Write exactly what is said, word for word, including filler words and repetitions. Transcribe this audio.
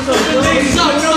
What's up, what's up?